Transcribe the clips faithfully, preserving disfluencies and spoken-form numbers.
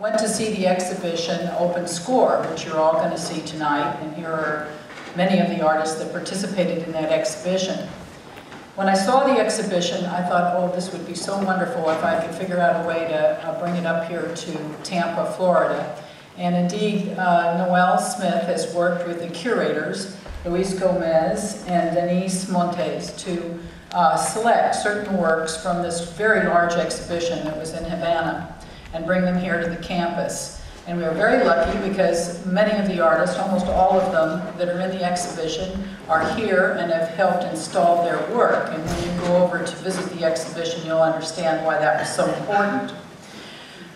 went to see the exhibition Open Score, which you're all going to see tonight, and here are many of the artists that participated in that exhibition. When I saw the exhibition, I thought, oh, this would be so wonderful if I could figure out a way to uh, bring it up here to Tampa, Florida. And indeed, uh, Noel Smith has worked with the curators, Luis Gomez and Denise Montes, to uh, select certain works from this very large exhibition that was in Havana and bring them here to the campus. And we were very lucky because many of the artists, almost all of them that are in the exhibition, are here and have helped install their work. And when you go over to visit the exhibition, you'll understand why that was so important.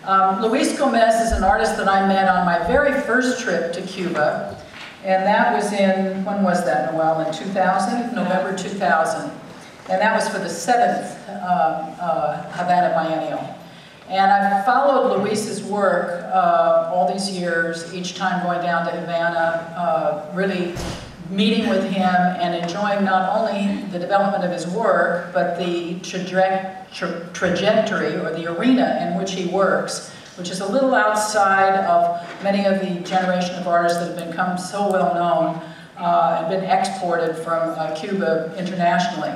Um, Luis Gomez is an artist that I met on my very first trip to Cuba, and that was in, when was that, Noel? In two thousand? November two thousand. And that was for the seventh uh, uh, Havana Biennial. And I've followed Luis's work uh, all these years, each time going down to Havana, uh, really meeting with him and enjoying not only the development of his work, but the traje tra trajectory or the arena in which he works, which is a little outside of many of the generation of artists that have become so well known uh, and been exported from uh, Cuba internationally.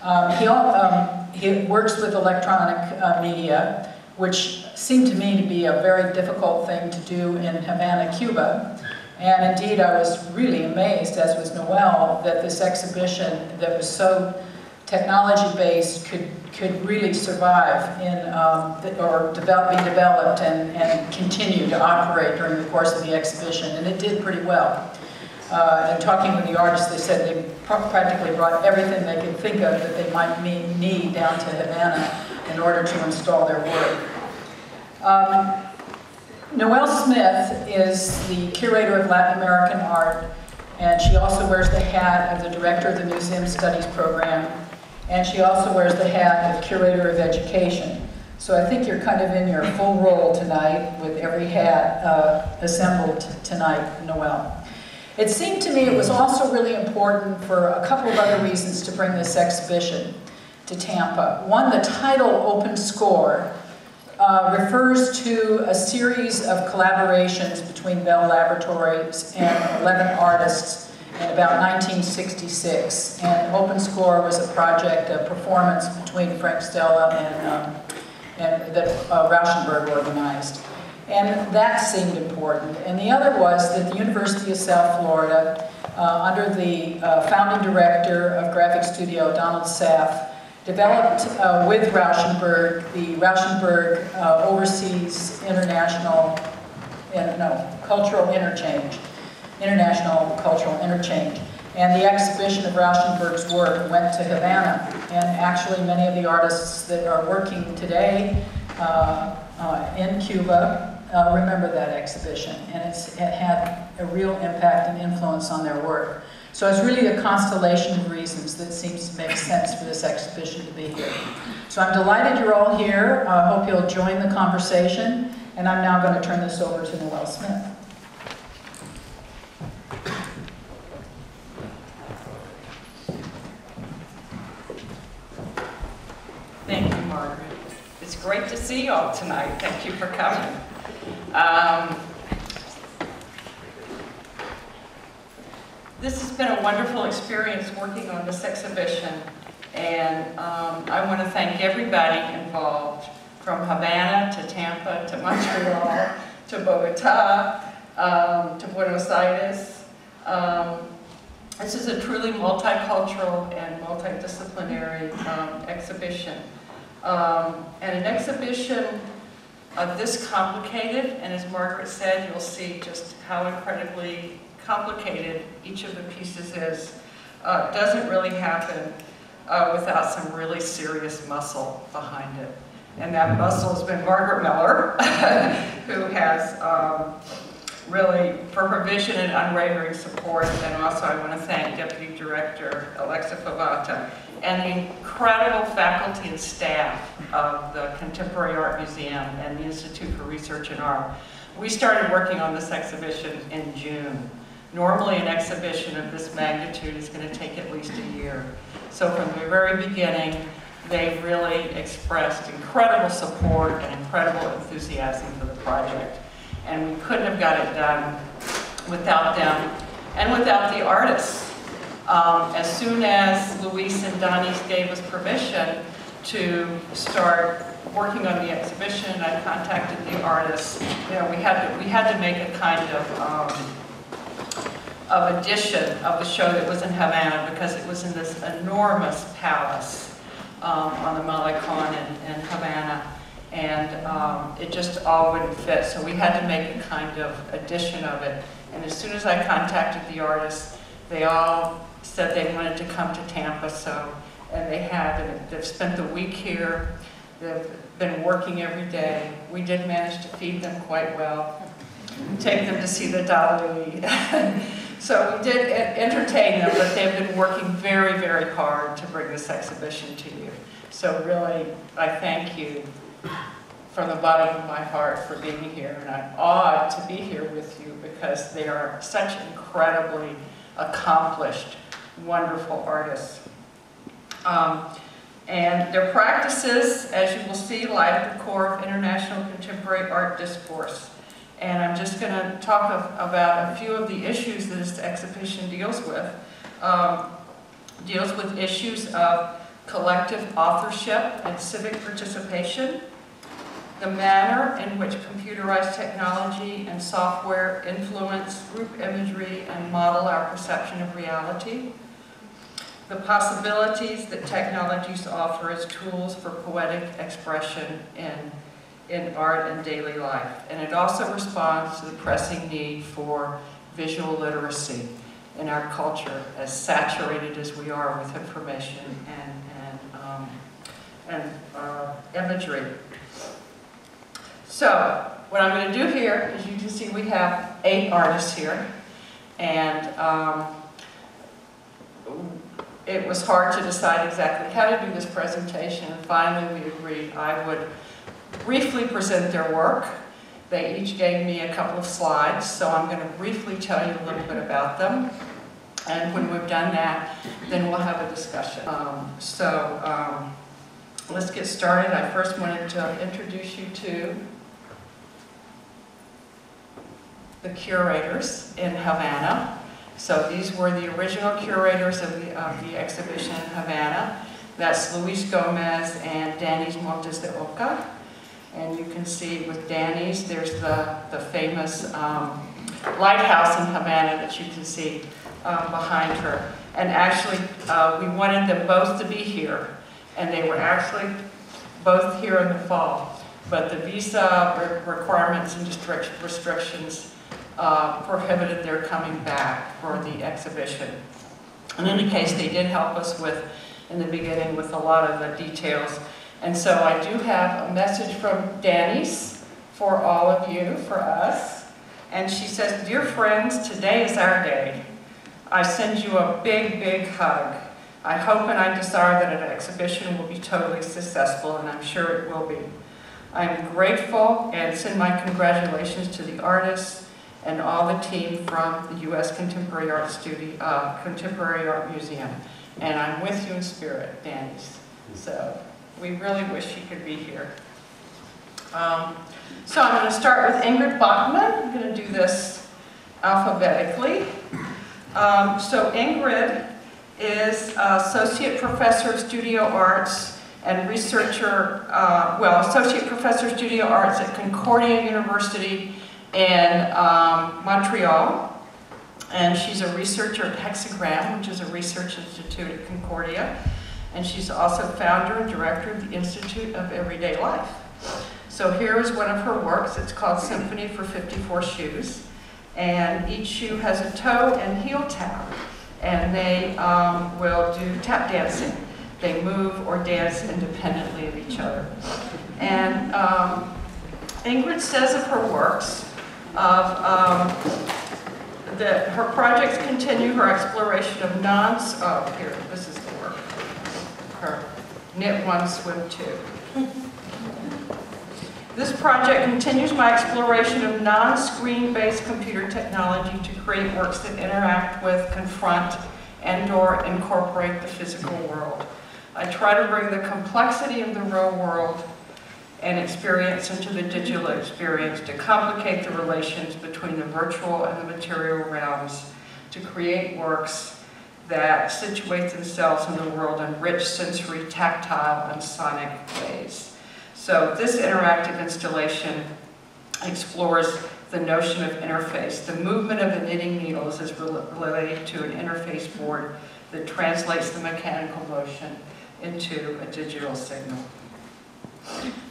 Um, he, um, he works with electronic uh, media, which seemed to me to be a very difficult thing to do in Havana, Cuba. And indeed, I was really amazed, as was Noel, that this exhibition that was so technology-based could, could really survive in, um, or develop, be developed and, and continue to operate during the course of the exhibition. And it did pretty well. Uh, and talking with the artists, they said they pr practically brought everything they could think of that they might need down to Havana in order to install their work. Um, Noel Smith is the curator of Latin American art, and she also wears the hat of the director of the Museum Studies program, and she also wears the hat of curator of education. So I think you're kind of in your full role tonight with every hat uh, assembled tonight, Noel. It seemed to me it was also really important for a couple of other reasons to bring this exhibition to Tampa. One, the title Open Score Uh, refers to a series of collaborations between Bell Laboratories and eleven artists in about nineteen sixty-six. And Open Score was a project, a performance between Frank Stella and, um, and that uh, Rauschenberg organized. And that seemed important. And the other was that the University of South Florida, uh, under the uh, founding director of Graphic Studio, Donald Saff, developed uh, with Rauschenberg, the Rauschenberg uh, Overseas International, uh, no, Cultural Interchange, International Cultural Interchange. And the exhibition of Rauschenberg's work went to Havana. And actually many of the artists that are working today uh, uh, in Cuba uh, remember that exhibition. And it's, it had a real impact and influence on their work. So it's really a constellation of reasons that seems to make sense for this exhibition to be here. So I'm delighted you're all here. I uh, hope you'll join the conversation. And I'm now going to turn this over to Noel Smith. Thank you, Margaret. It's great to see you all tonight. Thank you for coming. Um, This has been a wonderful experience working on this exhibition, and um, I want to thank everybody involved, from Havana to Tampa to Montreal to Bogota um, to Buenos Aires. Um, this is a truly multicultural and multidisciplinary um, exhibition, um, and an exhibition of this complicated, and as Margaret said, you'll see just how incredibly complicated each of the pieces is, uh, doesn't really happen uh, without some really serious muscle behind it. And that muscle has been Margaret Miller, who has um, really, for her vision and unwavering support, and also I want to thank Deputy Director Alexa Favata and the incredible faculty and staff of the Contemporary Art Museum and the Institute for Research in Art. We started working on this exhibition in June. Normally an exhibition of this magnitude is going to take at least a year. So from the very beginning, they've really expressed incredible support and incredible enthusiasm for the project. And we couldn't have got it done without them and without the artists. Um, as soon as Luis and Donnie gave us permission to start working on the exhibition, I contacted the artists. You know, we had to, we had to make a kind of um, of edition of the show that was in Havana, because it was in this enormous palace um, on the Malecon in, in Havana, and um, it just all wouldn't fit. So we had to make a kind of edition of it. And as soon as I contacted the artists, they all said they wanted to come to Tampa. So, and they have, and they've spent the week here. They've been working every day. We did manage to feed them quite well, take them to see the Dali. So we did entertain them, but they've been working very, very hard to bring this exhibition to you. So really, I thank you from the bottom of my heart for being here, and I'm awed to be here with you because they are such incredibly accomplished, wonderful artists. Um, and their practices, as you will see, lie at the core of international contemporary art discourse. And I'm just going to talk of, about a few of the issues that this exhibition deals with. Um, deals with issues of collective authorship and civic participation, the manner in which computerized technology and software influence group imagery and model our perception of reality, the possibilities that technologies offer as tools for poetic expression in in art and daily life. And it also responds to the pressing need for visual literacy in our culture, as saturated as we are with information and, and, um, and uh, imagery. So, what I'm going to do here is, you can see we have eight artists here, and um, it was hard to decide exactly how to do this presentation, and finally we agreed I would briefly present their work. They each gave me a couple of slides, so I'm going to briefly tell you a little bit about them. And when we've done that, then we'll have a discussion. Um, so um, let's get started. I first wanted to introduce you to the curators in Havana. So these were the original curators of the, of the exhibition in Havana. That's Luis Gomez and Danny Montes de Oca. And you can see with Danny's, there's the, the famous um, lighthouse in Havana that you can see uh, behind her. And actually, uh, we wanted them both to be here. And they were actually both here in the fall. But the visa re requirements and restrictions uh, prohibited their coming back for the exhibition. In any case, they did help us with, in the beginning, with a lot of the details. And so I do have a message from Danny's for all of you, for us. And she says, "Dear friends, today is our day. I send you a big, big hug. I hope and I desire that an exhibition will be totally successful, and I'm sure it will be. I'm grateful and send my congratulations to the artists and all the team from the U S Contemporary Art Studio, uh, Contemporary Art Museum. And I'm with you in spirit, Danny's." So we really wish she could be here. Um, so I'm going to start with Ingrid Bachmann. I'm going to do this alphabetically. Um, so Ingrid is Associate Professor of Studio Arts and Researcher, uh, well, Associate Professor of Studio Arts at Concordia University in um, Montreal. And she's a researcher at Hexagram, which is a research institute at Concordia. And she's also founder and director of the Institute of Everyday Life. So here is one of her works. It's called Symphony for fifty-four Shoes. And each shoe has a toe and heel tap. And they um, will do tap dancing. They move or dance independently of each other. And um, Ingrid says of her works, of, um, that her projects continue her exploration of non, oh, here, this is her, Knit One Swim Two. "This project continues my exploration of non-screen-based computer technology to create works that interact with, confront, and or incorporate the physical world. I try to bring the complexity of the real world and experience into the digital experience to complicate the relations between the virtual and the material realms, to create works that situate themselves in the world in rich sensory, tactile, and sonic ways. So this interactive installation explores the notion of interface. The movement of the knitting needles is related to an interface board that translates the mechanical motion into a digital signal.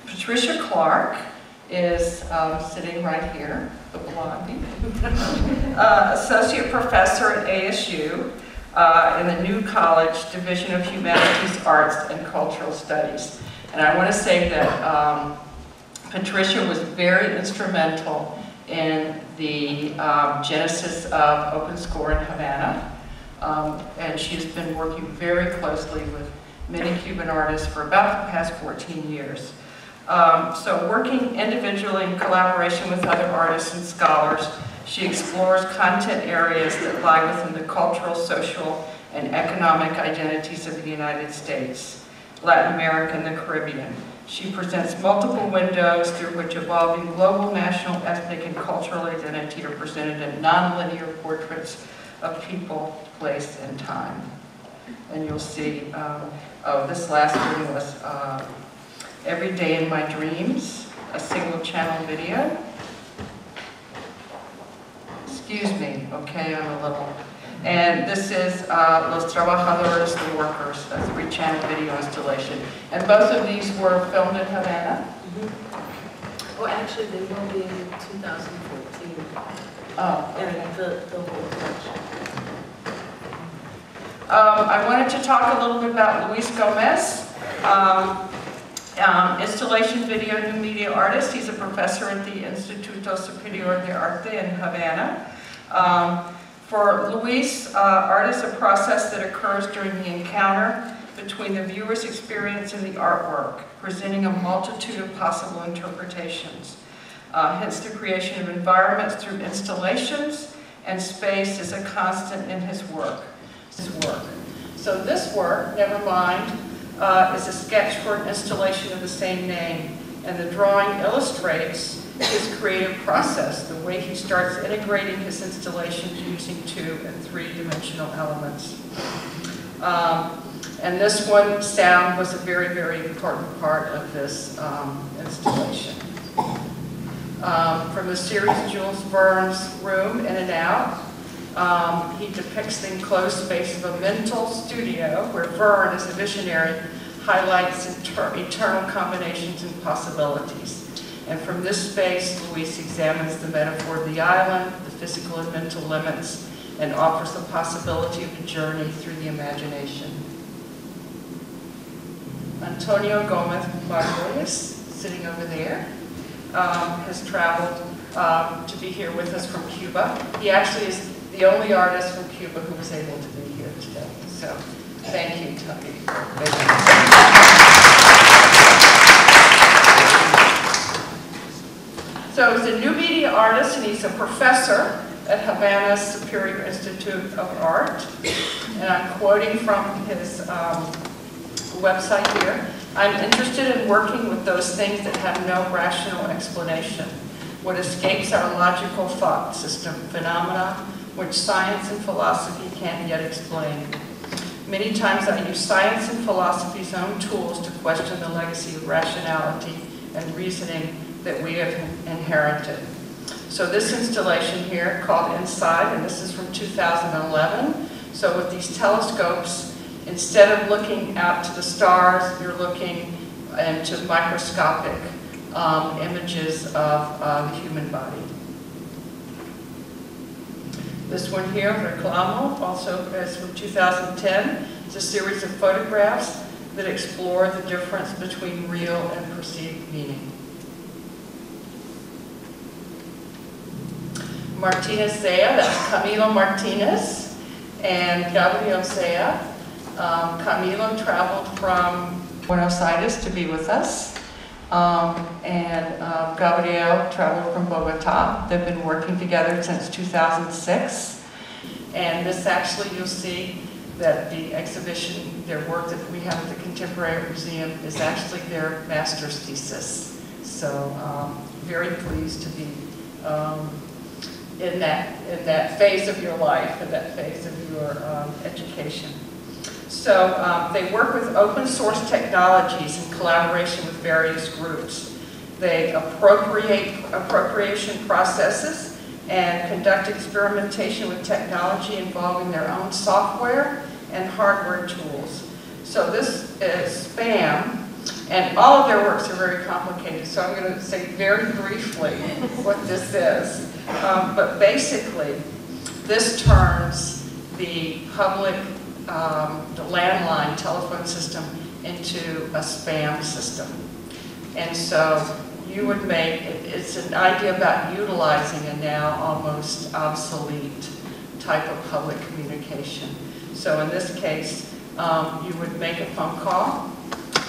Patricia Clark is um, sitting right here, the blondie, uh, associate professor at A S U uh, in the New College Division of Humanities, Arts, and Cultural Studies. And I want to say that um, Patricia was very instrumental in the um, genesis of Open Score in Havana, um, and she's been working very closely with many Cuban artists for about the past fourteen years. Um, so working individually in collaboration with other artists and scholars, she explores content areas that lie within the cultural, social, and economic identities of the United States, Latin America, and the Caribbean. She presents multiple windows through which evolving global, national, ethnic, and cultural identity are presented in nonlinear portraits of people, place, and time. And you'll see, um, oh, this last one was uh, Every Day in My Dreams, a single channel video. Excuse me, okay, I'm a little. And this is uh, Los Trabajadores, the Workers, a three channel video installation. And both of these were filmed in Havana. Mm-hmm. Well, actually, they will be in two thousand fourteen. Oh, okay. And the, the whole collection. Um, I wanted to talk a little bit about Luis Gomez, um, um, installation video new media artist. He's a professor at the Instituto Superior de Arte in Havana. Um, for Luis, uh, art is a process that occurs during the encounter between the viewer's experience and the artwork, presenting a multitude of possible interpretations. Uh, hence the creation of environments through installations, and space is a constant in his work. His work. So this work, never mind, uh, is a sketch for an installation of the same name, and the drawing illustrates his creative process, the way he starts integrating his installations using two and three-dimensional elements. Um, and this one, sound, was a very, very important part of this um, installation. Um, from the series Jules Verne's Room, In and Out, Um, he depicts the enclosed space of a mental studio where Verne, as a visionary, highlights eternal combinations and possibilities. And from this space, Luis examines the metaphor of the island, the physical and mental limits, and offers the possibility of a journey through the imagination. Antonio Gomez Barrios, sitting over there, um, has traveled um, to be here with us from Cuba. He actually is the only artist from Cuba who was able to be here today. So thank you, Tucky. So he's a new media artist, and he's a professor at Havana's Superior Institute of Art. And I'm quoting from his um, website here. I'm interested in working with those things that have no rational explanation, what escapes our logical thought system, phenomena which science and philosophy can't yet explain. Many times I use science and philosophy's own tools to question the legacy of rationality and reasoning that we have inherited. So this installation here, called Inside, and this is from two thousand eleven. So with these telescopes, instead of looking out to the stars, you're looking into microscopic um, images of uh, the human body. This one here, Reclamo, also is from two thousand ten. It's a series of photographs that explore the difference between real and perceived meaning. Martinez Zea, that's Camilo Martinez, and Gabriel Zea. Um, Camilo traveled from Buenos Aires to be with us, um, and uh, Gabriel traveled from Bogota. They've been working together since two thousand six, and this actually, you'll see, that the exhibition, their work that we have at the Contemporary Art Museum is actually their master's thesis. So um, very pleased to be um, in that in that phase of your life, in that phase of your um, education. So um, they work with open source technologies in collaboration with various groups. They appropriate appropriation processes and conduct experimentation with technology involving their own software and hardware tools. So this is SPAM, and all of their works are very complicated, so I'm going to say very briefly what this is. Um, but basically, this turns the public um, the landline telephone system into a SPAM system. And so you would make, it's an idea about utilizing a now almost obsolete type of public communication. So in this case, um, you would make a phone call,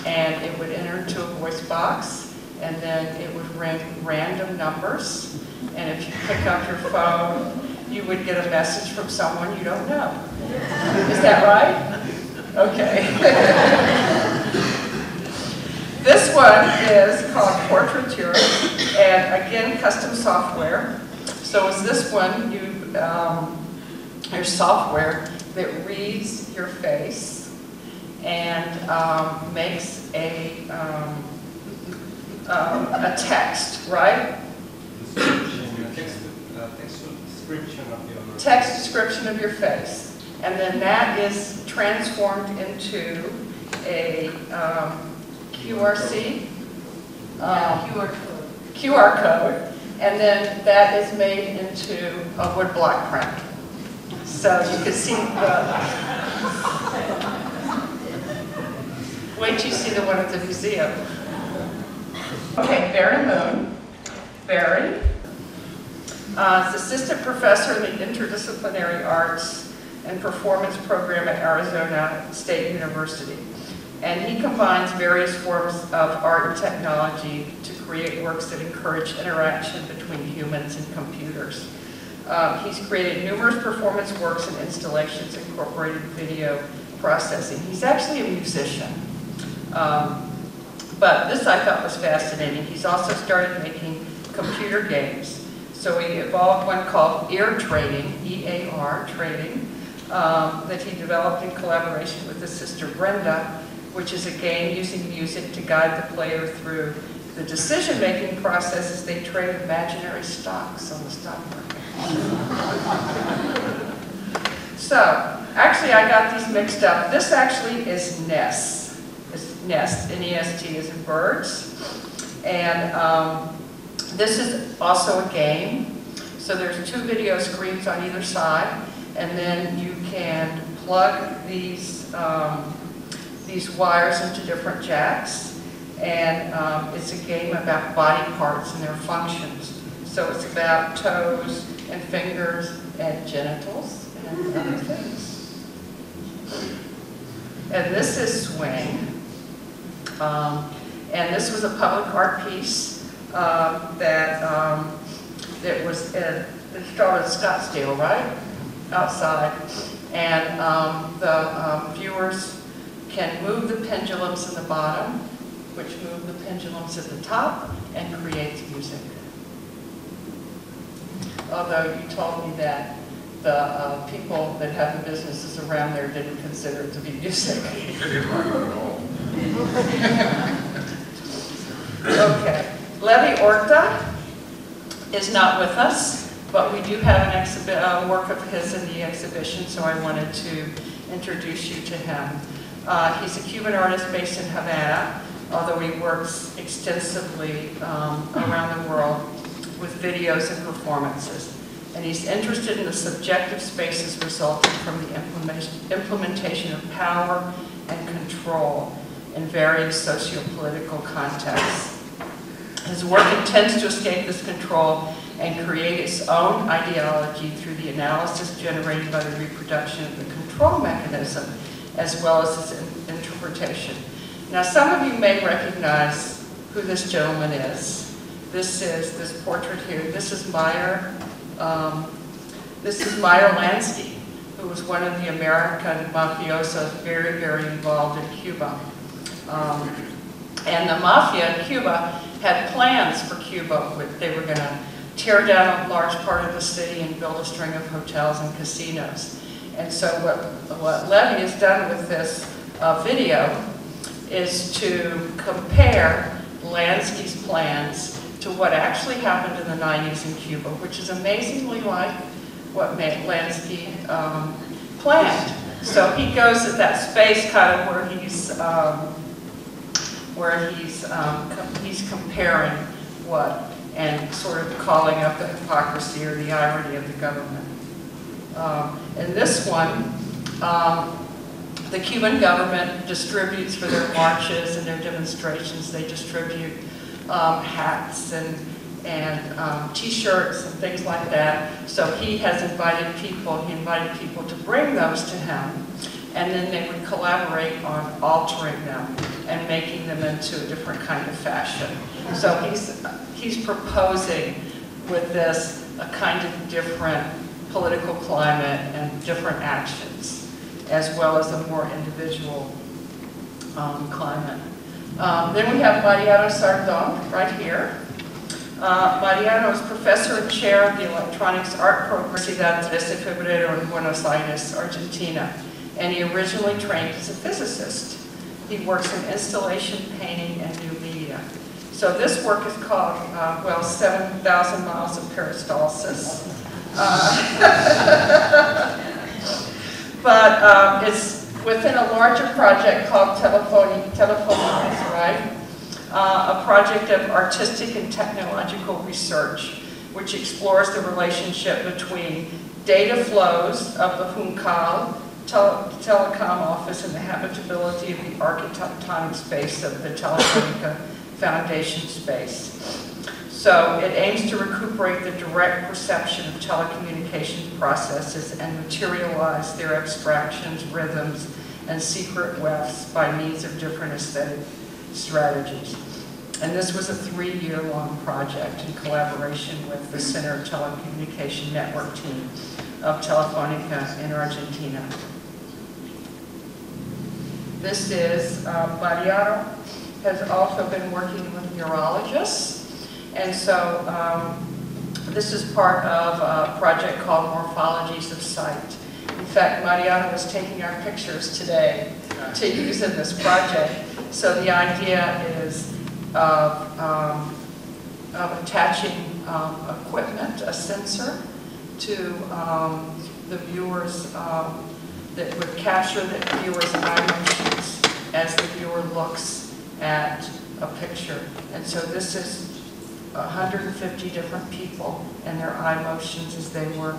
and it would enter into a voice box, and then it would ring random numbers. And if you pick up your phone, you would get a message from someone you don't know. Is that right? Okay. This one is called Portraiture, and again, custom software. So is this one, you, um, your software that reads your face, and um, makes a, um, um, a text, right? Description, text, uh, text, description of your text description of your face. And then that is transformed into a um, Q R C, um, Q R code, and then that is made into a woodblock print. So you can see the... Wait till you see the one at the museum. Okay, Barry Moon. Barry uh, is assistant professor in the interdisciplinary arts and performance program at Arizona State University. And he combines various forms of art and technology to create works that encourage interaction between humans and computers. Uh, he's created numerous performance works and installations incorporating video processing. He's actually a musician. Um, but this I thought was fascinating. He's also started making computer games. So he evolved one called Ear Trading, E A R Trading, um, that he developed in collaboration with his sister Brenda, which is a game using music to guide the player through the decision-making process as they trade imaginary stocks on the stock market. So, actually I got these mixed up. This actually is N E S. Nest, N E S T is in birds. And um, this is also a game. So there's two video screens on either side, and then you can plug these, um, these wires into different jacks. And um, it's a game about body parts and their functions. So it's about toes and fingers and genitals and other things. And this is Swing. Um, and this was a public art piece uh, that um, that was in, installed in Scottsdale, right outside, and um, the um, viewers can move the pendulums in the bottom, which move the pendulums at the top, and creates music. Although you told me that the uh, people that have the businesses around there didn't consider it to be music. Okay, Levi Orta is not with us, but we do have an exhibit, uh, work of his in the exhibition, so I wanted to introduce you to him. Uh, he's a Cuban artist based in Havana, although he works extensively um, around the world with videos and performances. And he's interested in the subjective spaces resulting from the implement- implementation of power and control in various socio-political contexts. His work intends to escape this control and create its own ideology through the analysis generated by the reproduction of the control mechanism, as well as its interpretation. Now, some of you may recognize who this gentleman is. This is this portrait here. This is Meyer. Um, this is Meyer Lansky, who was one of the American mafiosos very, very involved in Cuba. Um, and the mafia in Cuba had plans for Cuba. They were going to tear down a large part of the city and build a string of hotels and casinos. And so what, what Levy has done with this uh, video is to compare Lansky's plans to what actually happened in the nineties in Cuba, which is amazingly like what Lansky um, planned. So he goes at that space kind of where he's um, where he's um, com he's comparing what and sort of calling up the hypocrisy or the irony of the government. Um, in this one, um, the Cuban government distributes for their marches and their demonstrations. They distribute um, hats and and um, t-shirts and things like that. So he has invited people, he invited people to bring those to him, and then they would collaborate on altering them and making them into a different kind of fashion. So he's, he's proposing with this a kind of different political climate and different actions, as well as a more individual um, climate. Um, then we have Mariano Sardón right here. Uh, Mariano is professor and chair of the Electronics Art Program at the Universidad de Febrero in Buenos Aires, Argentina, and he originally trained as a physicist. He works in installation, painting, and new media. So this work is called, uh, well, seven thousand Miles of Peristalsis. Uh, but um, it's within a larger project called Telefonica, Telefonica, right? Uh, a project of artistic and technological research, which explores the relationship between data flows of the Juncal tele telecom office and the habitability of the architectonic space of the Telefonica Foundation space. So it aims to recuperate the direct perception of telecommunications processes and materialize their abstractions, rhythms, and secret wefts by means of different aesthetic strategies. And this was a three-year long project in collaboration with the Center of Telecommunication Network team of Telefonica in Argentina. This is, uh, Mariano has also been working with neurologists, and so um, this is part of a project called Morphologies of Sight. In fact, Mariano was taking our pictures today to use in this project. So the idea is of, um, of attaching um, equipment, a sensor, to um, the viewers um, that would capture the viewer's eye motions as the viewer looks at a picture. And so this is one hundred fifty different people and their eye motions as they were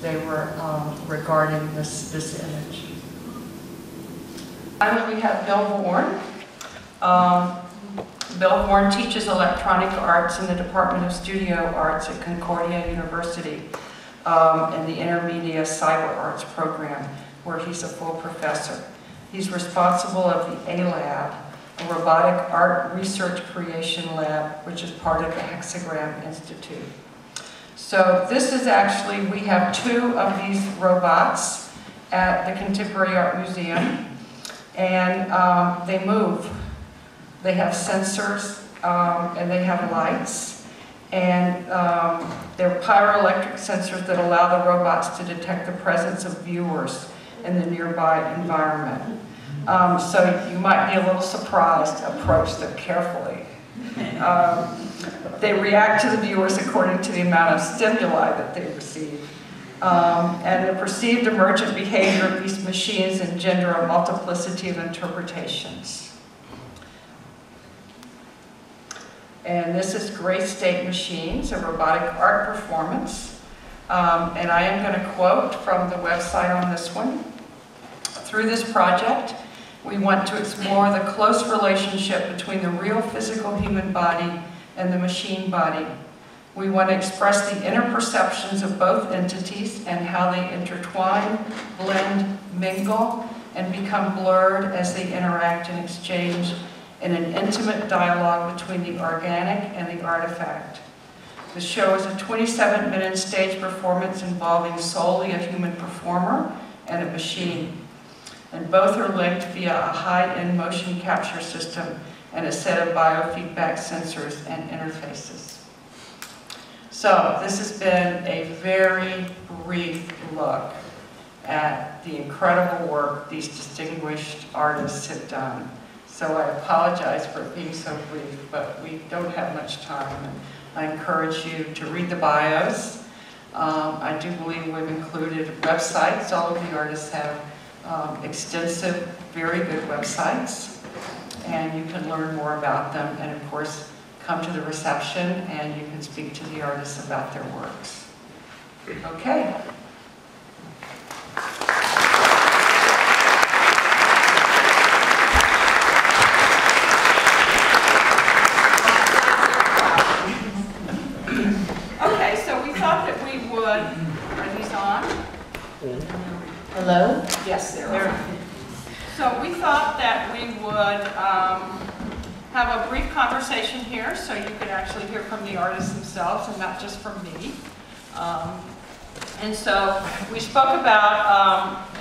they were um, regarding this this image. Finally, we have Bill Horn. Um, Bill Horn teaches electronic arts in the Department of Studio Arts at Concordia University um, in the Intermedia Cyber Arts program, where he's a full professor. He's responsible of the A-Lab, a robotic art research creation lab, which is part of the Hexagram Institute. So this is actually, we have two of these robots at the Contemporary Art Museum, and um, they move. They have sensors, um, and they have lights, and um, they're pyroelectric sensors that allow the robots to detect the presence of viewers in the nearby environment. Um, so you might be a little surprised. Approach them carefully. Um, they react to the viewers according to the amount of stimuli that they receive. Um, and the perceived emergent behavior of these machines engender a multiplicity of interpretations. And this is Gray State Machines, a robotic art performance. Um, and I am going to quote from the website on this one. Through this project, we want to explore the close relationship between the real physical human body and the machine body. We want to express the inner perceptions of both entities and how they intertwine, blend, mingle, and become blurred as they interact and exchange in an intimate dialogue between the organic and the artifact. The show is a twenty-seven minute stage performance involving solely a human performer and a machine. And both are linked via a high-end motion capture system and a set of biofeedback sensors and interfaces. So this has been a very brief look at the incredible work these distinguished artists have done. So I apologize for being so brief, but we don't have much time. And I encourage you to read the bios. Um, I do believe we've included websites. All of the artists have um, extensive, very good websites, and you can learn more about them. And of course, come to the reception, and you can speak to the artists about their works. Okay. Hello? Yes, there are. So we thought that we would um, have a brief conversation here so you could actually hear from the artists themselves and not just from me. Um, and so we spoke about,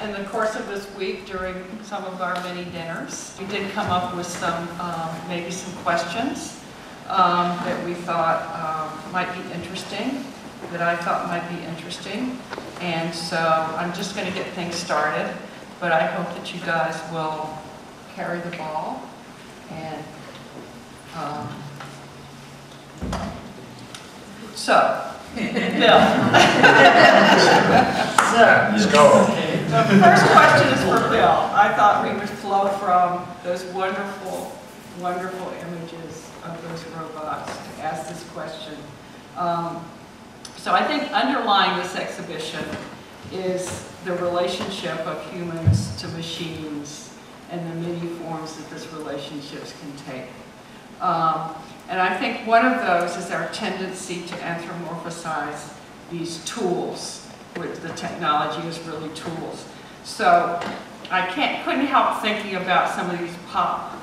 um, in the course of this week during some of our many dinners, we did come up with some, um, maybe some questions um, that we thought um, might be interesting. that I thought might be interesting. And so I'm just going to get things started, but I hope that you guys will carry the ball. And um, so, Bill. Let's go. The first question is for Bill. I thought we would flow from those wonderful, wonderful images of those robots to ask this question. Um, So I think underlying this exhibition is the relationship of humans to machines and the many forms that these relationships can take. Um, and I think one of those is our tendency to anthropomorphize these tools, which the technology is really tools. So I can't, couldn't help thinking about some of these pop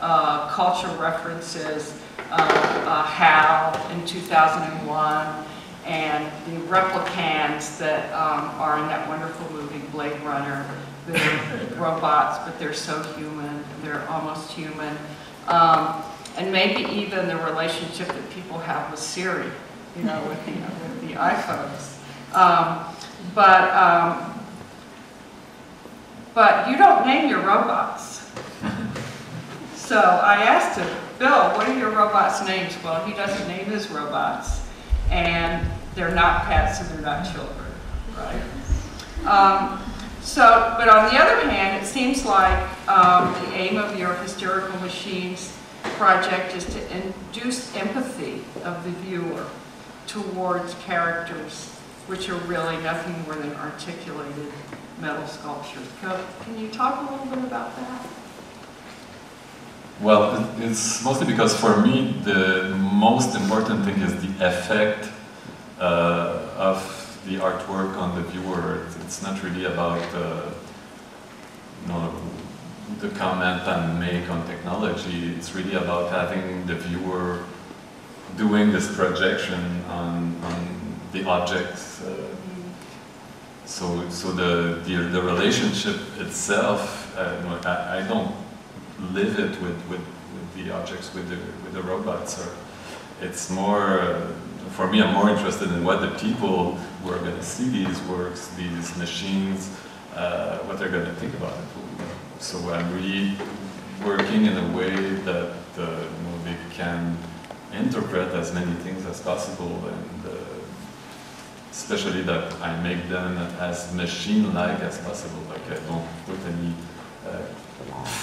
uh, culture references of uh, HAL in two thousand one. And the replicants that um, are in that wonderful movie, Blade Runner. They're robots, but they're so human. They're almost human. Um, and maybe even the relationship that people have with Siri, you know, with the, with the iPhones. Um, but, um, but you don't name your robots. So I asked him, Bill, what are your robots' names? Well, he doesn't name his robots. And they're not pets and they're not children, right? Um, so, but on the other hand, it seems like um, the aim of your Hysterical Machines project is to induce empathy of the viewer towards characters which are really nothing more than articulated metal sculptures. Can you talk a little bit about that? Well, it's mostly because for me the most important thing is the effect uh, of the artwork on the viewer. It's not really about uh, you know, the comment I make on technology. It's really about having the viewer doing this projection on, on the objects. Uh, so, so the, the the relationship itself, uh, I, I don't. live it with, with, with the objects, with the, with the robots. Or it's more, uh, for me, I'm more interested in what the people who are going to see these works, these machines, uh, what they're going to think about it. So I'm really working in a way that uh, you know, they can interpret as many things as possible, and uh, especially that I make them as machine-like as possible. Like I don't put any Uh,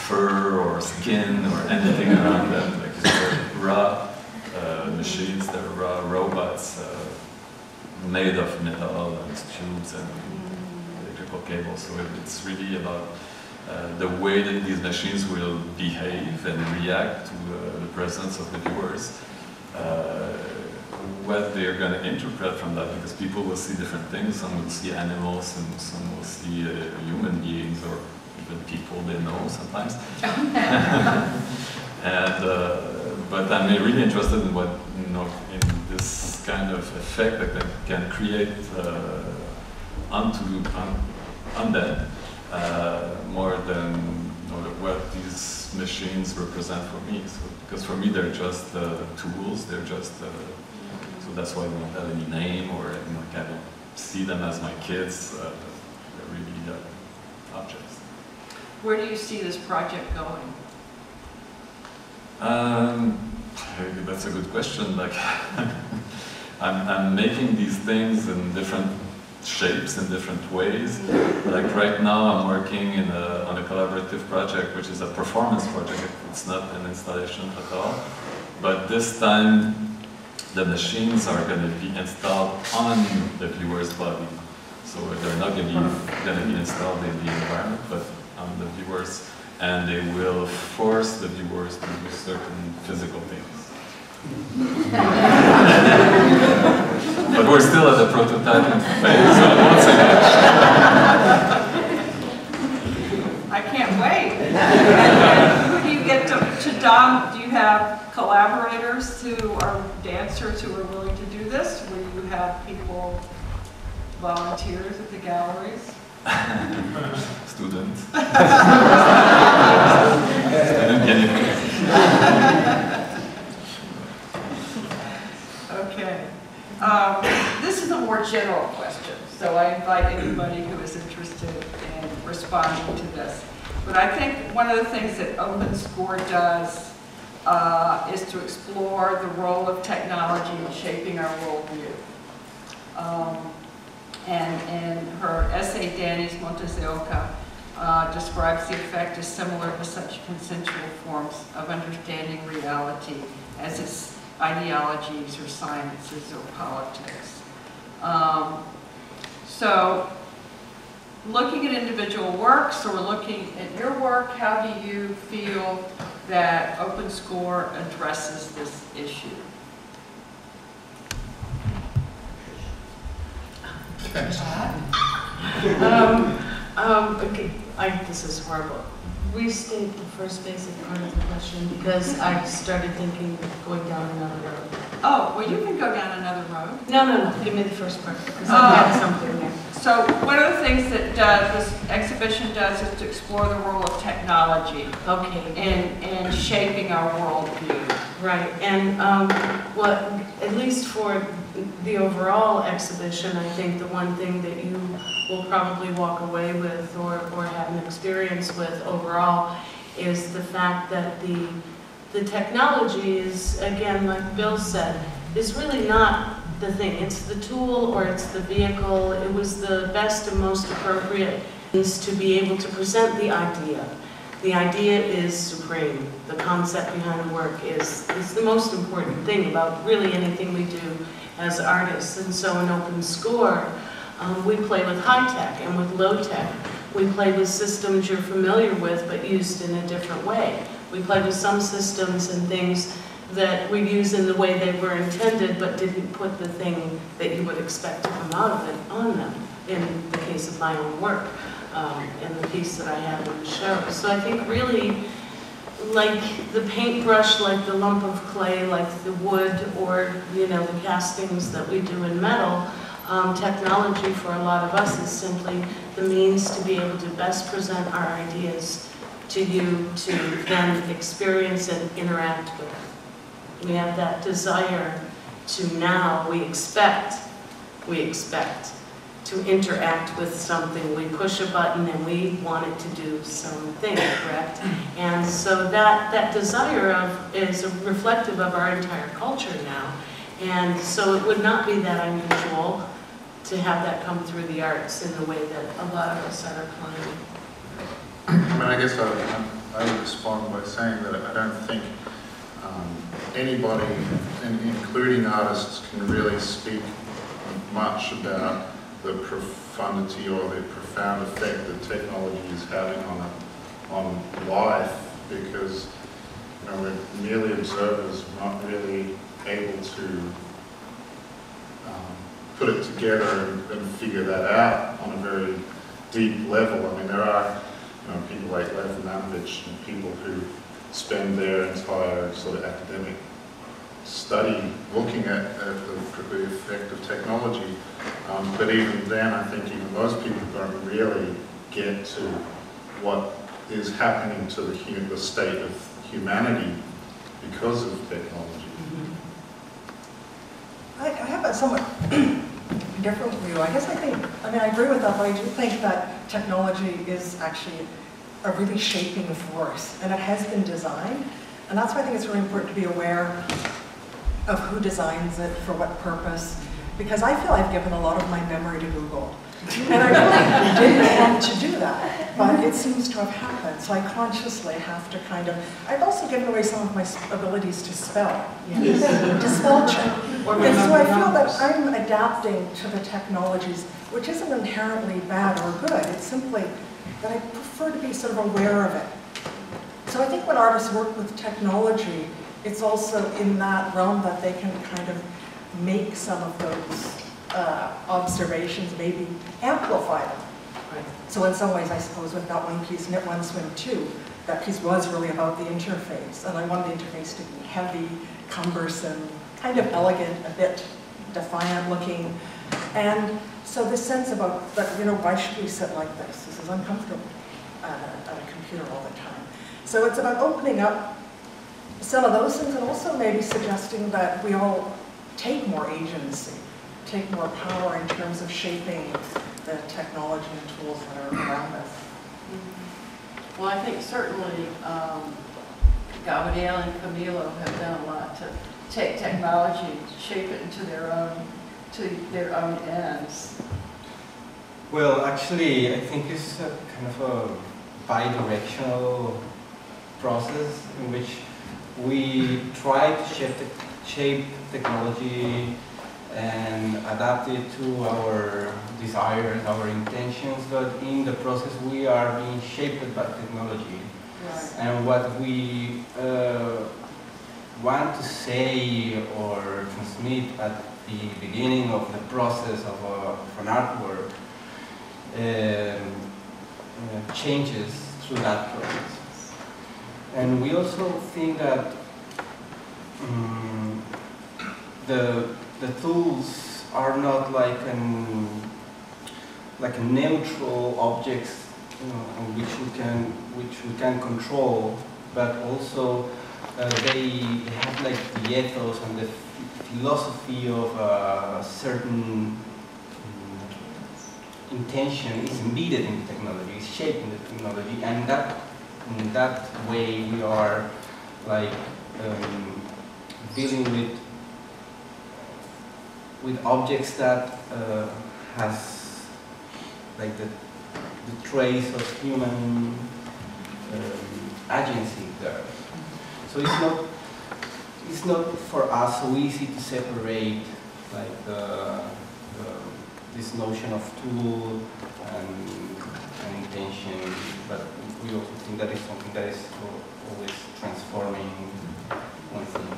fur or skin or anything around them. Like they're raw uh, machines, they're raw robots uh, made of metal and tubes and electrical cables. So it's really about uh, the way that these machines will behave and react to uh, the presence of the viewers. Uh, what they're going to interpret from that, because people will see different things. Some will see animals, and some will see uh, human beings or people they know sometimes. and uh, but I'm really interested in what you know, in this kind of effect that can create uh, onto on, undead, uh, more than you know, what these machines represent for me. So, because for me, they're just uh, tools. They're just uh, so that's why they don't have any name, or you know, I don't see them as my kids. Uh, they're really uh, objects. Where do you see this project going? Um, that's a good question. Like, I'm, I'm making these things in different shapes, in different ways. Like right now, I'm working in a, on a collaborative project, which is a performance project. It's not an installation at all. But this time, the machines are going to be installed on the viewer's body. So they're not going to be installed in the environment, but on the viewers, and they will force the viewers to do certain physical things. But we're still at the prototyping phase, so I won't say much. I can't wait. And who do you get to, to don? Do you have collaborators who are dancers who are willing to do this? Will you have people, volunteers at the galleries? Student. Student guinea. Okay. Um, this is a more general question, so I invite anybody who is interested in responding to this. But I think one of the things that Open Score does uh, is to explore the role of technology in shaping our worldview. Um, And in her essay, Danny Montes de Oca uh, describes the effect as similar to such consensual forms of understanding reality as its ideologies or sciences or politics. Um, so, looking at individual works or looking at your work, how do you feel that Open Score addresses this issue? um, um, okay, I, this is horrible. Restate the first basic part of the question because I started thinking of going down another road. Oh, well, you can go down another road. No, no, no. Give me the first part because oh. I have something there. So one of the things that does, this exhibition does is to explore the role of technology okay. in, in shaping our worldview. Right, and um, well, at least for the overall exhibition, I think the one thing that you will probably walk away with or, or have an experience with overall is the fact that the, the technology is, again, like Bill said, is really not the thing. It's the tool or it's the vehicle. It was the best and most appropriate is to be able to present the idea. The idea is supreme. The concept behind the work is, is the most important thing about really anything we do as artists. And so in Open Score, um, we play with high-tech and with low-tech. We play with systems you're familiar with but used in a different way. We play with some systems and things that we use in the way they were intended but didn't put the thing that you would expect to come out of it on them, in the case of my own work um, and the piece that I have on the show. So I think really, like the paintbrush, like the lump of clay, like the wood or you know the castings that we do in metal, um, technology for a lot of us is simply the means to be able to best present our ideas to you to then experience and interact with. We have that desire to now, we expect, we expect to interact with something. We push a button and we want it to do something, correct? And so that, that desire of, is reflective of our entire culture now. And so it would not be that unusual to have that come through the arts in the way that a lot of us are applying. I mean, I guess I, I would respond by saying that I don't think um, anybody, including artists, can really speak much about the profundity or the profound effect that technology is having on it, on life, because you know, we're merely observers, not really able to um, put it together and, and figure that out on a very deep level. I mean, there are you know, people like Lev Manovich and people who spend their entire sort of academic study looking at, at the, the effect of technology. Um, but even then, I think even those people don't really get to what is happening to the, hu the state of humanity because of technology. Mm-hmm. I, I have a somewhat different view. I guess I think, I mean, I agree with that, but I do think that technology is actually a really shaping force, and it has been designed. And that's why I think it's really important to be aware of who designs it, for what purpose, because I feel I've given a lot of my memory to Google. And I really didn't want to do that, but it seems to have happened, so I consciously have to kind of... I've also given away some of my abilities to spell, yes. to spell check. And so I feel that I'm adapting to the technologies, which isn't inherently bad or good, it's simply that I prefer to be sort of aware of it. So I think when artists work with technology, it's also in that realm that they can kind of make some of those Uh, observations, maybe amplify them. Right. So in some ways, I suppose, with that one piece, Knit One Swim Two, that piece was really about the interface, and I wanted the interface to be heavy, cumbersome, kind of elegant, a bit defiant looking, and so this sense about, that, you know, why should we sit like this? This is uncomfortable uh, at a computer all the time. So it's about opening up some of those things, and also maybe suggesting that we all take more agency, take more power in terms of shaping the technology and tools that are around us. Well, I think certainly um, Gabriel and Camilo have done a lot to take technology, shape it into their own, to their own ends. Well, actually, I think it's a kind of a bi-directional process in which we try to shape, shape technology and adapt it to our desires, our intentions, but in the process we are being shaped by technology. Yes. And what we uh, want to say or transmit at the beginning of the process of, a, of an artwork um, uh, changes through that process. And we also think that um, the The tools are not like an like a neutral objects, you know, which we can which we can control, but also uh, they have like the ethos and the philosophy of a certain um, intention is embedded in the technology, is shaped in the technology, and that in that way we are like um, dealing with. with objects that uh, has like the, the trace of human uh, agency there. So it's not, it's not for us so easy to separate like the, the, this notion of tool and, and intention, but we also think that it's something that is always transforming one thing.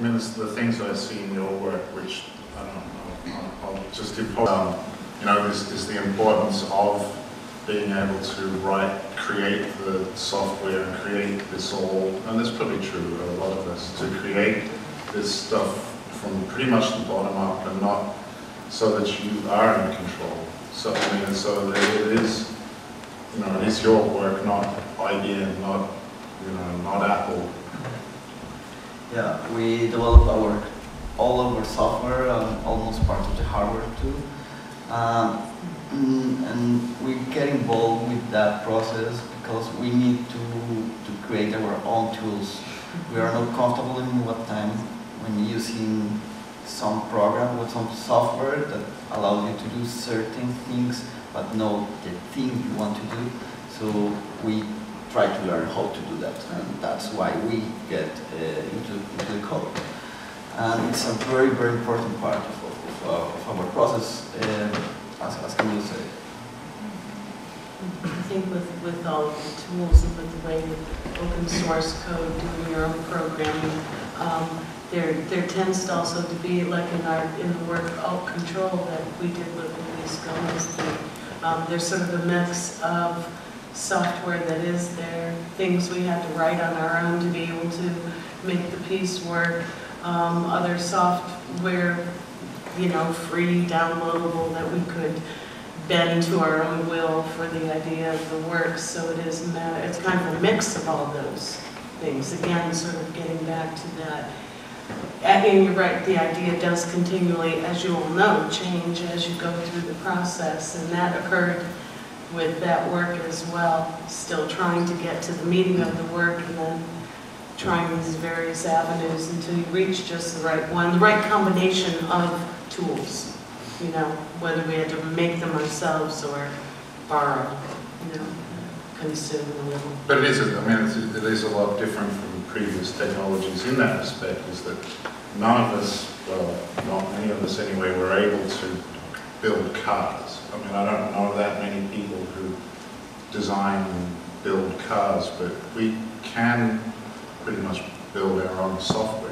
I mean, it's the things I see in your work, which I don't know, I'll, I'll just impose, um, you know, is, is the importance of being able to write, create the software, and create this all, and that's probably true of a lot of us, to create this stuff from pretty much the bottom up and not so that you are in control. So, I mean, so that it is, you know, it is your work, not I B M, not, you know, not Apple. Yeah, we develop our all of our software, um, almost part of the hardware too, um, and we get involved with that process because we need to to create our own tools. We are not comfortable in what time when using some program or some software that allows you to do certain things, but not the thing you want to do. So we try to learn how to do that, and that's why we get uh, into, into the code. And it's a very, very important part of, of, of our process, uh, as, as can you say. I think with, with all the tools and with the way with open source code, doing your own programming, um, there, there tends to also to be, like in our in the work alt control that we did with Luis Gomez, um, there's sort of a mix of software that is there, things we had to write on our own to be able to make the piece work, um, other software, you know, free, downloadable, that we could bend to our own will for the idea of the work. So it is a matter, it's kind of a mix of all those things. Again, sort of getting back to that. And you're right, the idea does continually, as you all know, change as you go through the process. And that occurred with that work as well, still trying to get to the meaning of the work and then trying these various avenues until you reach just the right one, the right combination of tools, you know, whether we had to make them ourselves or borrow, you know, consume a little. But it is, I mean, it's, it is a lot different from previous technologies in that respect, is that none of us, well, not many of us anyway, were able to build cars. I mean, I don't know that many people who design and build cars, but we can pretty much build our own software.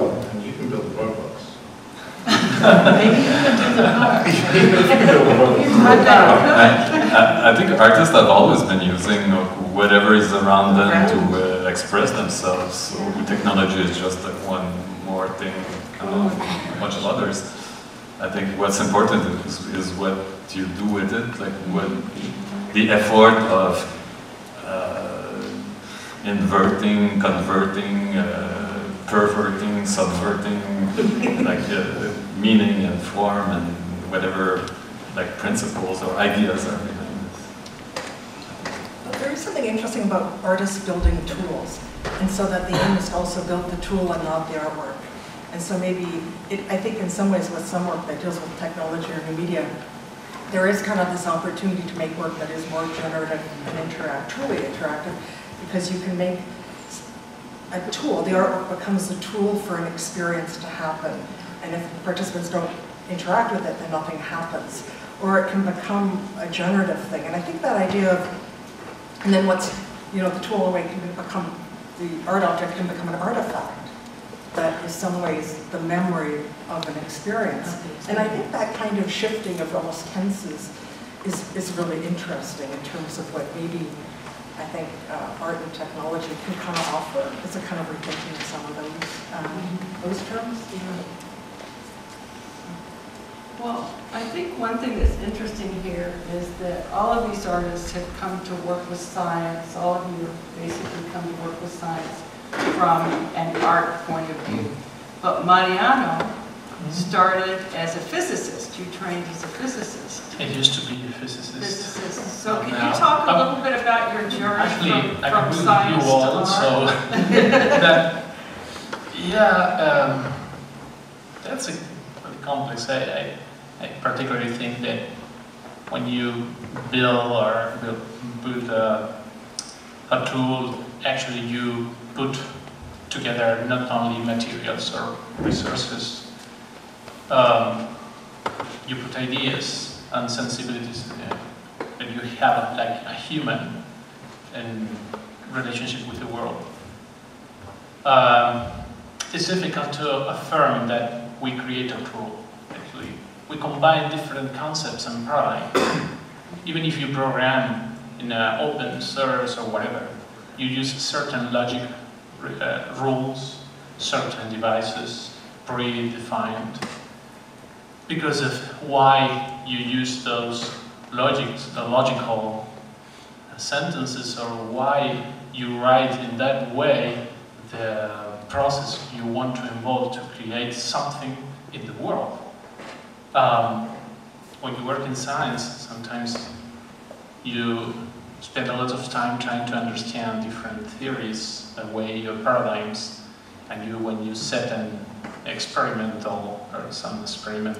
And you can build robots. Maybe you can do the car. I, I think artists have always been using whatever is around them to uh, express themselves. So technology is just like one more thing, kind of a bunch of others. I think what's important is, is what you do with it, like what the effort of uh, inverting, converting, uh, perverting, subverting, like uh, meaning and form and whatever, like principles or ideas are behind. There is something interesting about artists building tools, and so that the artist also built the tool and not the artwork. And so maybe, it, I think in some ways with some work that deals with technology or new media, there is kind of this opportunity to make work that is more generative and interact, truly interactive, because you can make a tool, the artwork becomes a tool for an experience to happen. And if the participants don't interact with it, then nothing happens. Or it can become a generative thing. And I think that idea of, and then once, you know, the tool away can become, the art object can become an artifact that is some ways the memory of an experience. And I think that kind of shifting of almost tenses is, is really interesting in terms of what maybe, I think, uh, art and technology can kind of offer. It's a kind of rethinking of some of those, um, those terms. Yeah. Well, I think one thing that's interesting here is that all of these artists have come to work with science. All of you have basically come to work with science from an art point of view. But Mariano started as a physicist. You trained as a physicist. I used to be a physicist. physicist. So can now, you talk a um, little bit about your journey actually, from, from I science you all, to art? So that, yeah, um, that's a really complex. I, I, I particularly think that when you build or build, build a, a tool, actually you put together not only materials or resources, um, you put ideas and sensibilities in there, and you have like a human and relationship with the world. Um, it's difficult to affirm that we create a tool. We combine different concepts and paradigms. Even if you program in an open source or whatever, you use certain logic uh, rules, certain devices, predefined, because of why you use those logics, the logical sentences, or why you write in that way the process you want to involve to create something in the world. Um, when you work in science, sometimes you spend a lot of time trying to understand different theories, the way your paradigms, and you, when you set an experimental or some experiment,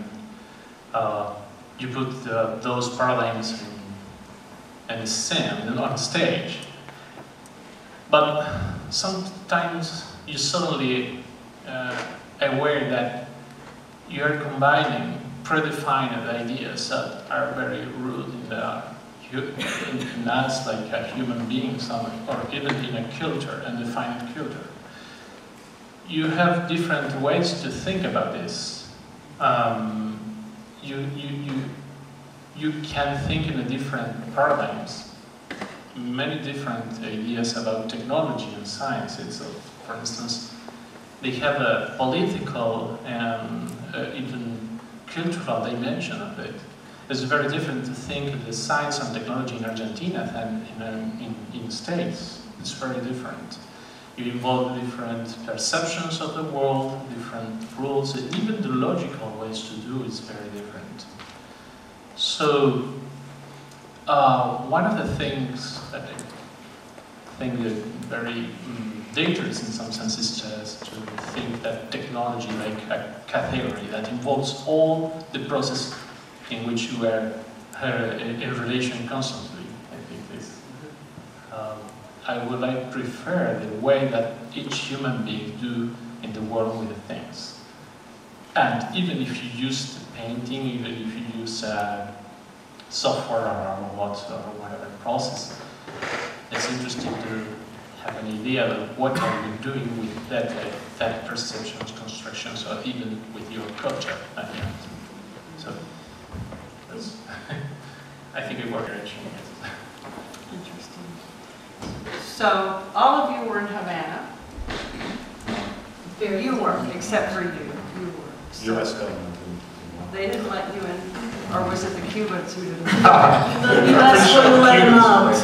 uh, you put the, those paradigms in, in a scene, on stage. But sometimes you're suddenly uh, aware that you are combining predefined ideas that are very rooted in, the, in, in us, like a human being, or even in a culture, and defined culture. You have different ways to think about this. Um, you, you, you, you can think in a different paradigms, many different ideas about technology and science itself. For instance, they have a political and uh, even cultural dimension of it. It's very different to think of the science and technology in Argentina than in, um, in, in States. It's very different. You involve different perceptions of the world, different rules, and even the logical ways to do is very different. So, uh, one of the things that I think is very um, dangerous in some sense is just to think that technology like a category that involves all the process in which you are uh, in relation constantly. I think this. Um, I would like prefer the way that each human being do in the world with the things. And even if you use the painting, even if you use uh, software or what or whatever process, it's interesting to have an idea of what are you doing with that, uh, that perceptions, constructions, or even with your culture. I think. So that's, I think it worked. Interesting. So, all of you were in Havana. Very you weren't, except for you. You were. So U S government. They didn't let you in, or was it the Cubans who didn't? The U S wouldn't let them out.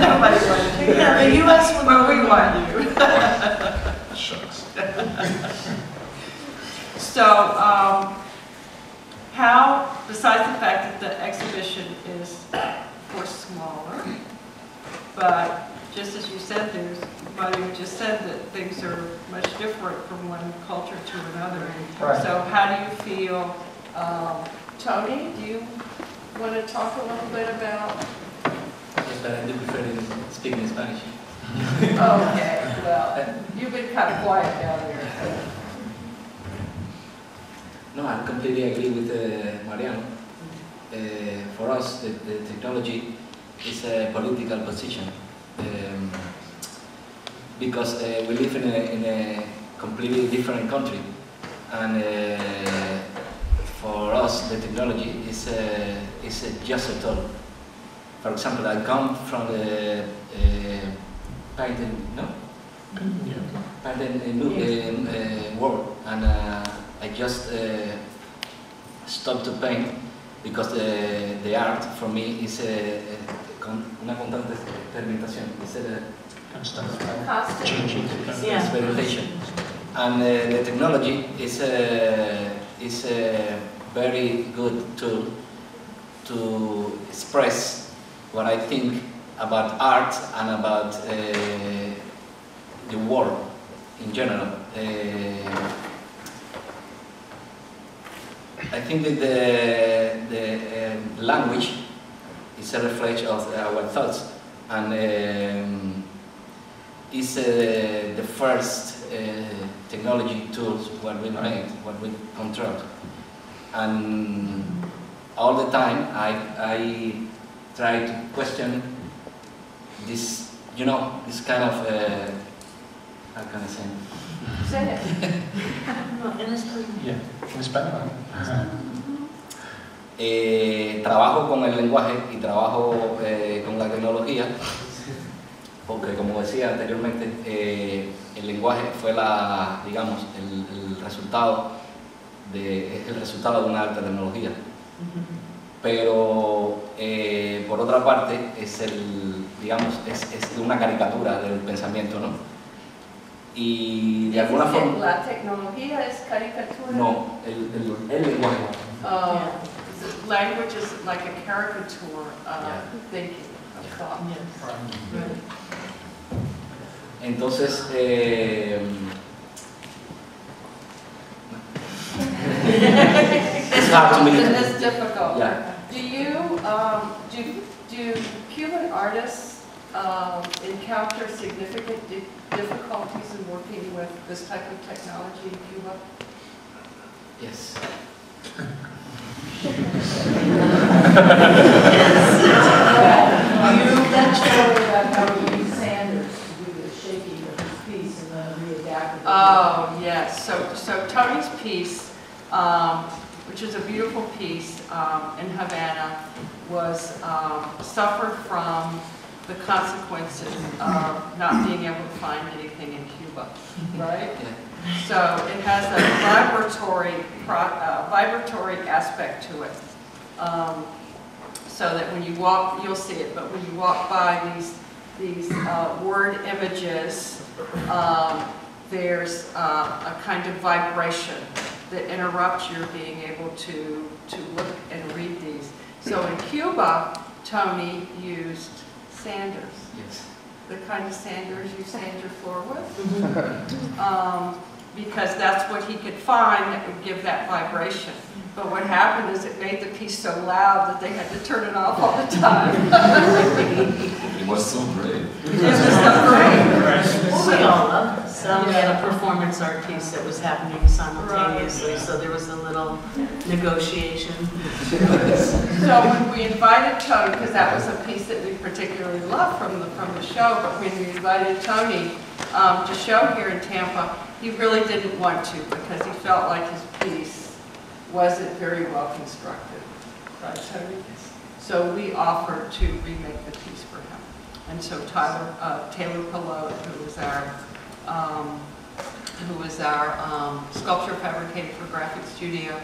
Nobody wanted you. Yeah, the U S would. Well, we want you. Shucks. So, um, how, besides the fact that the exhibition is, of course, smaller, but just as you said, there's, well, you just said that things are much different from one culture to another. Right. So how do you feel, um, Tony? Do you want to talk a little bit about? Yes, but I did prefer to speak in Spanish. Okay. Well, you've been kind of quiet down there. So. No, I completely agree with uh, Mariano. Uh, for us, the, the technology is a political position. Um, because uh, we live in a, in a completely different country, and uh, for us the technology is a, is a just a tool. For example, I come from the uh, painting, no? Yeah. Painting uh, yeah. uh, world, and uh, I just uh, stopped to paint because the, the art for me is a, a con una constante experimentación. Constant changing, yeah. Experimentation, and uh, the technology is a is a very good tool to express what I think about art and about uh, the world in general. Uh, I think that the the um, language is a reflection of our thoughts, and. Um, is uh, the first uh, technology tools what we made, what we control. And all the time I, I try to question this, you know, this kind of, uh, how can I say it? Say it. Yeah, in Spanish. Eh, trabajo con el lenguaje y trabajo eh, con la tecnología. Porque como decía anteriormente, eh, el lenguaje fue la, digamos, el, el resultado de, es el resultado de una alta tecnología. Pero eh, por otra parte es el, digamos, es, es de una caricatura del pensamiento, ¿no? Y de alguna forma. ¿La tecnología es caricatura? No, el, el, el lenguaje. Oh, the language is like a caricature of thinking. Entonces, eh, it's hard to me. It's difficult. Yeah. Do you um, do do Cuban artists um, encounter significant di difficulties in working with this type of technology in Cuba? Yes. Yes. You mentioned about how you use Sanders to do the shaking of his piece and then readapting it. Oh, yes. So, so Tony's piece um, which is a beautiful piece um, in Havana, was um, suffered from the consequences of not being able to find anything in Cuba, right? So it has a vibratory, uh, vibratory aspect to it. Um, so that when you walk, you'll see it, but when you walk by these, these uh, word images, um, there's uh, a kind of vibration that interrupts your being able to, to look and read these. So in Cuba, Tony used sanders. Yes. The kind of sanders you sand your floor with. um, because that's what he could find that would give that vibration. But what happened is it made the piece so loud that they had to turn it off all the time. It was so great. It was so great. Well, we so we had a performance art piece that was happening simultaneously, right. So there was a little negotiation. So when we invited Tony, because that was a piece that we particularly loved from the, from the show, but when we invited Tony um, to show here in Tampa, he really didn't want to because he felt like his piece wasn't very well constructed. Right, Tony? So we offered to remake the piece for him. And so Tyler, uh, Taylor Pillow, who was our, um, who was our um, sculpture fabricator for Graphic Studio,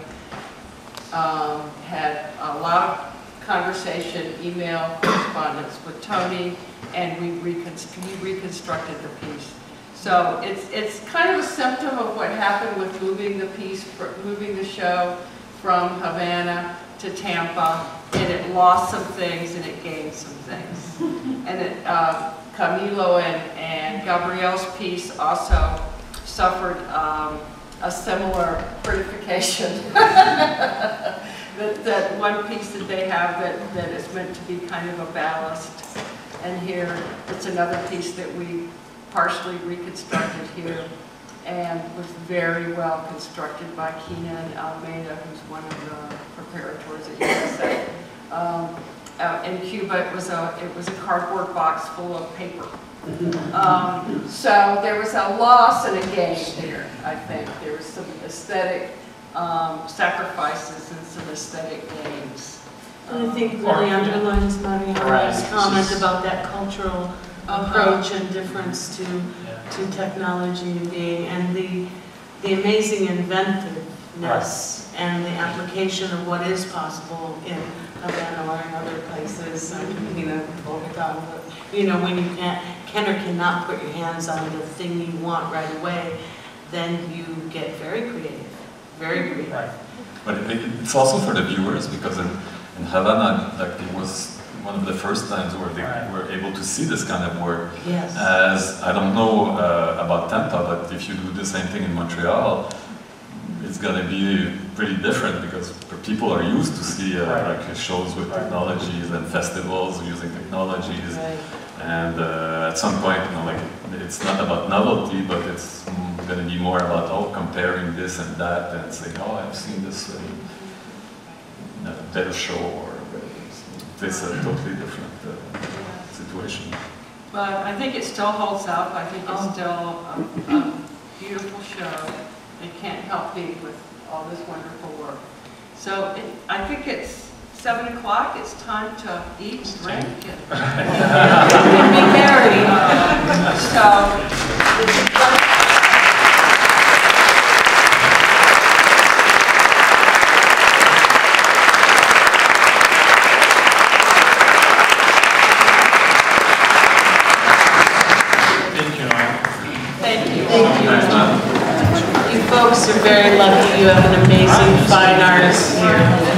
um, had a lot of conversation, email correspondence with Tony, and we reconst- we reconstructed the piece. So it's, it's kind of a symptom of what happened with moving the piece, moving the show from Havana to Tampa, and it lost some things and it gained some things. And it, uh, Camilo and, and Gabriel's piece also suffered um, a similar prettification. that, that one piece that they have that, that is meant to be kind of a ballast. And here it's another piece that we partially reconstructed here, and was very well constructed by Keenan Almeida, who's one of the preparators at U S A. Um, uh, in Cuba, it was a it was a cardboard box full of paper. Um, so there was a loss and a gain there. I think there was some aesthetic um, sacrifices and some aesthetic gains. And I think really underlines Mariana's comment about that cultural approach and difference to yeah. to technology and being, and the the amazing inventiveness right. and the application of what is possible in Havana or in other places, and, you know, Bogota, you know, when you can't, can or cannot put your hands on the thing you want right away, then you get very creative, very creative. Right. But it, it's also for the viewers, because in, in Havana, like it was one of the first times where they right. were able to see this kind of work. Yes. As I don't know uh, about Tampa, but if you do the same thing in Montreal, it's going to be pretty different because people are used to see uh, right. like shows with right. technologies and festivals using technologies. Right. And uh, at some point, you know, like it's not about novelty, but it's going to be more about oh, comparing this and that, and saying, oh, I've seen this uh, in a better show. Or it's a totally different uh, situation. But I think it still holds up. I think it's still a, a beautiful show. It can't help being with all this wonderful work. So it, I think it's seven o'clock. It's time to eat, drink, and, and, and be merry. Uh, so this is perfect. Folks are very lucky. You have an amazing fine artist here.